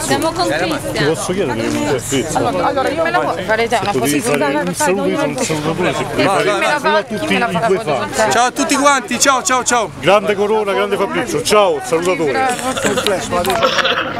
Siamo con Cristian. Ti posso chiedere che mi Cristian? Allora io me la posso fare già una foto un saluto. Ciao a tutti quanti, ciao ciao ciao. Grande Corona, grande Fabrizio, ciao, salutatore.